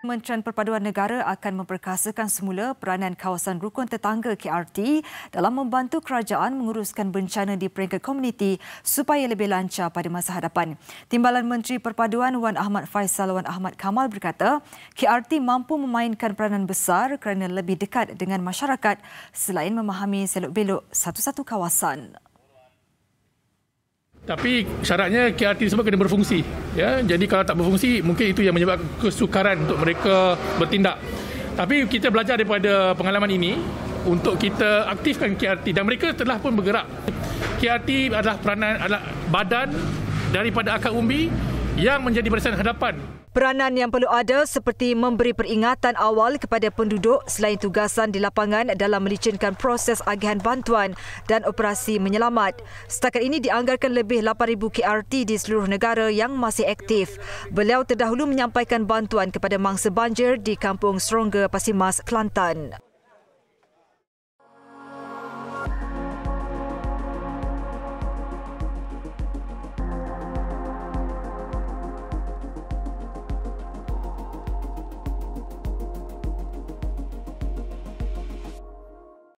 Kementerian Perpaduan Negara akan memperkasakan semula peranan kawasan Rukun Tetangga KRT dalam membantu kerajaan menguruskan bencana di peringkat komuniti supaya lebih lancar pada masa hadapan. Timbalan Menteri Perpaduan Wan Ahmad Fayshal Wan Ahmad Kamal berkata, KRT mampu memainkan peranan besar kerana lebih dekat dengan masyarakat selain memahami selok-belok satu-satu kawasan. Tapi syaratnya KRT semua kena berfungsi. Ya? Jadi kalau tak berfungsi, mungkin itu yang menyebabkan kesukaran untuk mereka bertindak. Tapi kita belajar daripada pengalaman ini untuk kita aktifkan KRT, dan mereka telah pun bergerak. KRT adalah peranan, adalah badan daripada akar umbi yang menjadi barisan hadapan. Peranan yang perlu ada seperti memberi peringatan awal kepada penduduk selain tugasan di lapangan dalam melicinkan proses agihan bantuan dan operasi menyelamat. Setakat ini dianggarkan lebih 8,000 KRT di seluruh negara yang masih aktif. Beliau terdahulu menyampaikan bantuan kepada mangsa banjir di Kampung Serongga Pasir Mas, Kelantan.